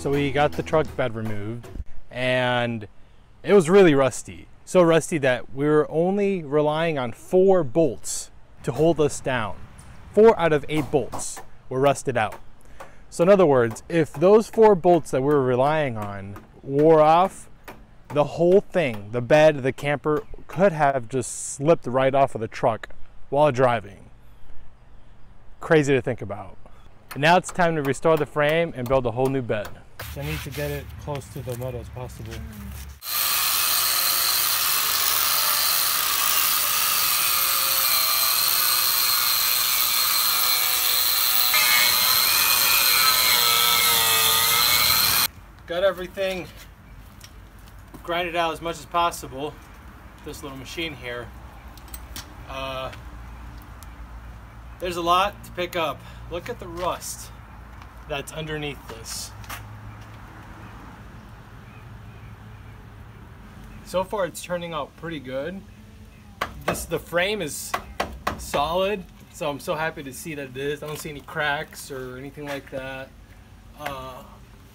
So we got the truck bed removed and it was really rusty. So rusty that we were only relying on 4 bolts to hold us down. 4 out of 8 bolts were rusted out. So in other words, if those 4 bolts that we were relying on wore off, the whole thing, the bed, the camper, could have just slipped right off of the truck while driving. Crazy to think about. And now it's time to restore the frame and build a whole new bed. So I need to get it close to the motor as possible. Got everything grinded out as much as possible. This little machine here. There's a lot to pick up. Look at the rust that's underneath this. So far it's turning out pretty good. The frame is solid, so I'm so happy to see that it is. I don't see any cracks or anything like that.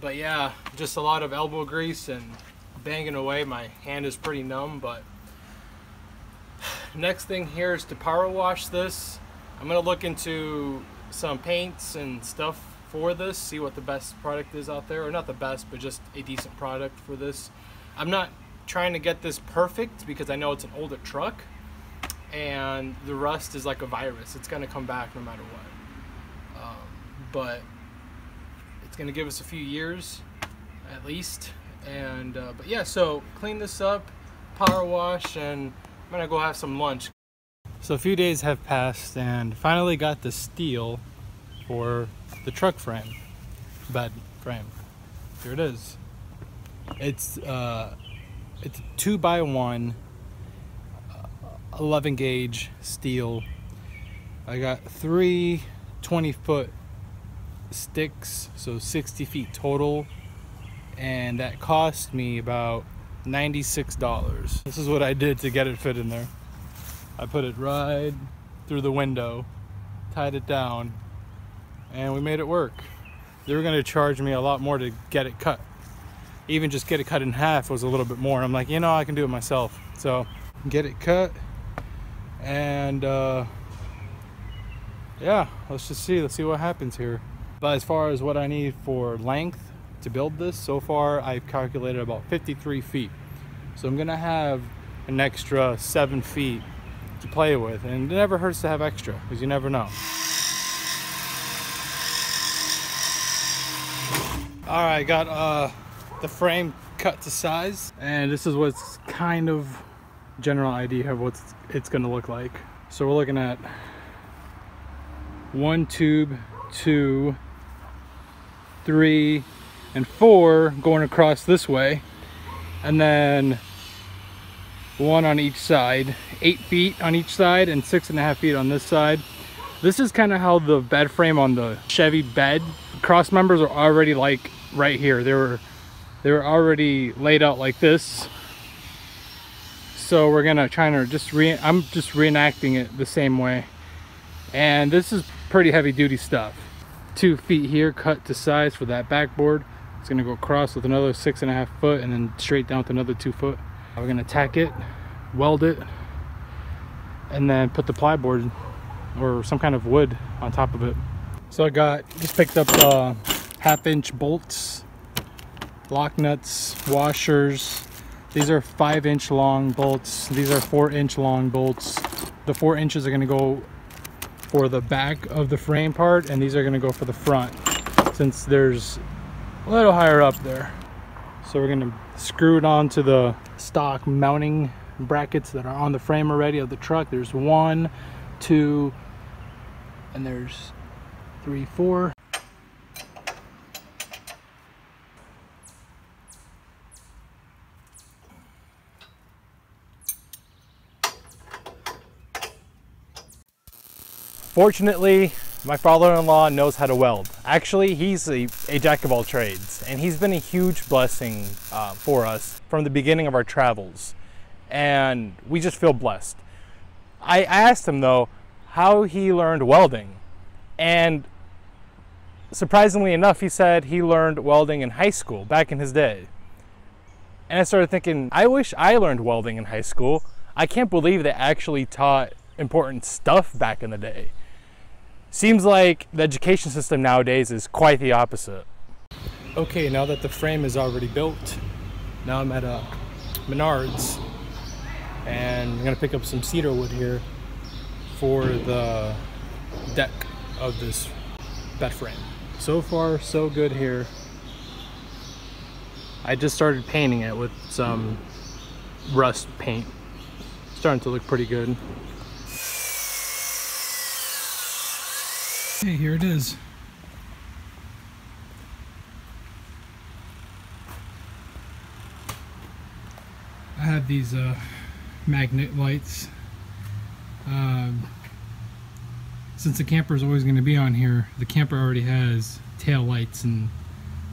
But yeah, just a lot of elbow grease and banging away. My hand is pretty numb, but next thing here is to power wash this. I'm gonna look into some paints and stuff for this, see what the best product is out there, or not the best, but just a decent product for this. I'm not trying to get this perfect because I know it's an older truck and the rust is like a virus. It's gonna come back no matter what, but it's gonna give us a few years at least. And but yeah, so clean this up, power wash, and I'm gonna go have some lunch. So a few days have passed and finally got the steel for the truck frame, bed frame. Here it is. It's 2x1, 11 gauge steel. I got 3 20-foot sticks, so 60 feet total. And that cost me about $96. This is what I did to get it fit in there. I put it right through the window, tied it down, and we made it work. They were gonna charge me a lot more to get it cut. Even just get it cut in half was a little bit more. I'm like, you know, I can do it myself. So get it cut, and yeah, let's see what happens here. But as far as what I need for length to build this, so far I've calculated about 53 feet. So I'm gonna have an extra 7 feet to play with, and it never hurts to have extra because you never know. All right, got the frame cut to size, and this is what's kind of general idea of what it's gonna look like. So we're looking at 1, 2, 2, 3, and 4 going across this way, and then 1 on each side, 8 feet on each side, and 6.5 feet on this side. This is kind of how the bed frame on the Chevy bed cross members are already, like right here. They were already laid out like this. So we're gonna try to just I'm just reenacting it the same way. And this is pretty heavy duty stuff. 2 feet here cut to size for that backboard. It's gonna go across with another 6.5 foot and then straight down with another 2 foot. We're gonna tack it, weld it, and then put the plyboard or some kind of wood on top of it. So I just picked up 1/2-inch bolts, lock nuts, washers. These are 5-inch long bolts. These are 4-inch long bolts. The 4 inches are gonna go for the back of the frame part, and these are gonna go for the front since there's a little higher up there. So we're gonna screw it onto the stock mounting brackets that are on the frame already of the truck. There's 1, 2, and there's 3, 4. Fortunately, my father-in-law knows how to weld. Actually, he's a jack of all trades, and he's been a huge blessing for us from the beginning of our travels, and we just feel blessed. I asked him though how he learned welding, and surprisingly enough, he said he learned welding in high school back in his day. And I started thinking, I wish I learned welding in high school. I can't believe they actually taught important stuff back in the day. Seems like the education system nowadays is quite the opposite. Okay, now that the frame is already built, now I'm at a Menards, and I'm gonna pick up some cedar wood here for the deck of this bed frame. So far, so good here. I just started painting it with some rust paint. It's starting to look pretty good. Okay, here it is. I have these magnet lights. Since the camper is always going to be on here, the camper already has tail lights and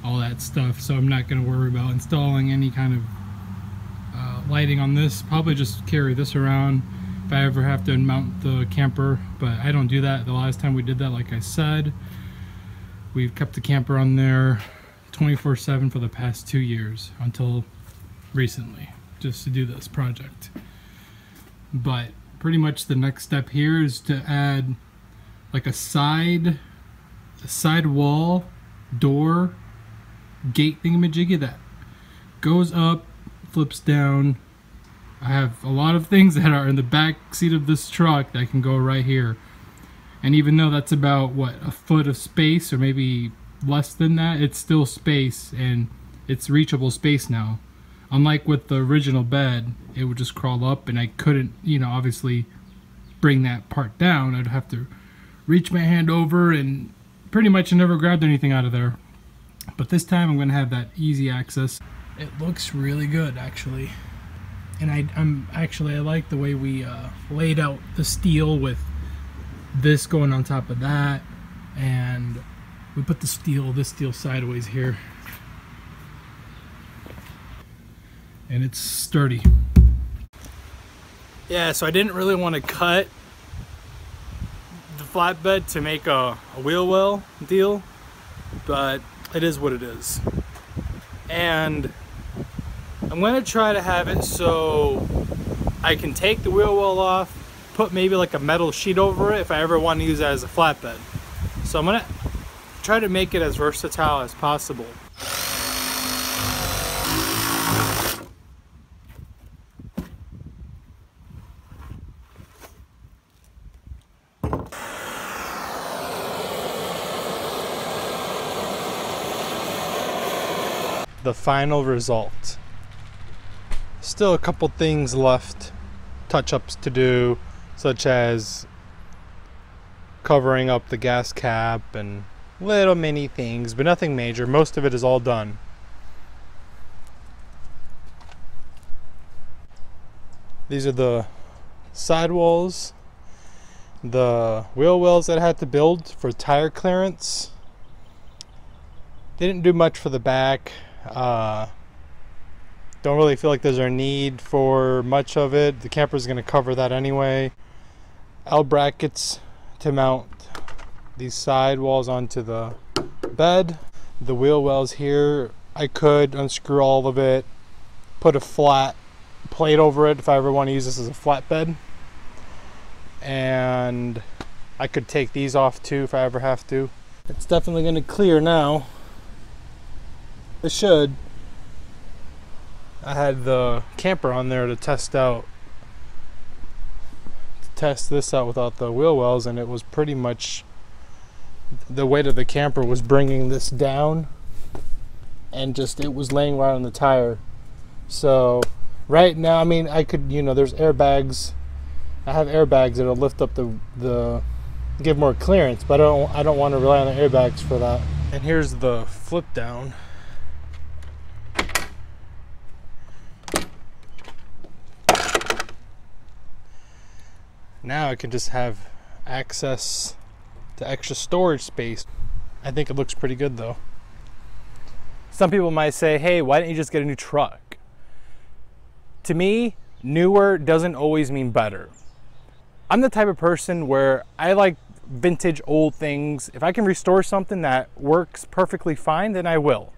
all that stuff, so I'm not going to worry about installing any kind of lighting on this. Probably just carry this around if I ever have to mount the camper, but I don't do that. The last time we did that, like I said, we've kept the camper on there 24/7 for the past 2 years until recently, just to do this project. But pretty much the next step here is to add like a side wall door gate thingamajiggy that goes up, flips down. I have a lot of things that are in the back seat of this truck that can go right here. And even though that's about, what, a foot of space, or maybe less than that, it's still space, and it's reachable space now. Unlike with the original bed, it would just crawl up, and I couldn't, you know, obviously bring that part down. I'd have to reach my hand over, and pretty much I never grabbed anything out of there. But this time I'm gonna have that easy access. It looks really good, actually. And I like the way we laid out the steel with this going on top of that, and we put the steel, this steel sideways here. And it's sturdy. Yeah, so I didn't really want to cut the flatbed to make a wheel well deal, but it is what it is. And I'm gonna try to have it so I can take the wheel well off, put maybe like a metal sheet over it if I ever want to use that as a flatbed. So I'm gonna try to make it as versatile as possible. The final result. Still a couple things left, touch-ups to do, such as covering up the gas cap and little mini things, but nothing major. Most of it is all done. These are the sidewalls, the wheel wells that I had to build for tire clearance. They didn't do much for the back. Don't really feel like there's a need for much of it. The camper's going to cover that anyway. L brackets to mount these side walls onto the bed. The wheel wells here, I could unscrew all of it, put a flat plate over it if I ever want to use this as a flatbed. And I could take these off too if I ever have to. It's definitely going to clear now. It should. I had the camper on there to test this out without the wheel wells, and it was pretty much the weight of the camper was bringing this down, and just it was laying right on the tire. So right now, I mean, I could, you know, there's airbags. I have airbags that'll lift up the give more clearance, but I don't want to rely on the airbags for that. And here's the flip down. Now I can just have access to extra storage space. I think it looks pretty good though. Some people might say, hey, why don't you just get a new truck? To me, newer doesn't always mean better. I'm the type of person where I like vintage old things. If I can restore something that works perfectly fine, then I will.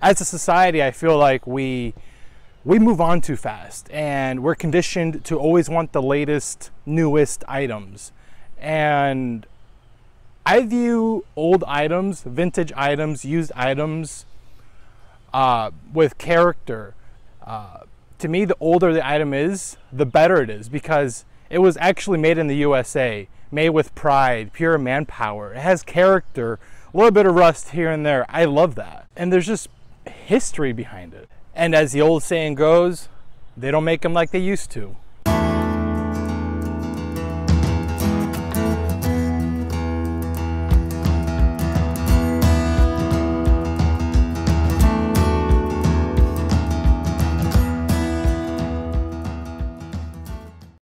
As a society, I feel like we move on too fast, and we're conditioned to always want the latest, newest items. And I view old items, vintage items, used items with character. To me, the older the item is, the better it is, because it was actually made in the USA, made with pride, pure manpower. It has character, a little bit of rust here and there. I love that. And there's just history behind it. And as the old saying goes, they don't make them like they used to.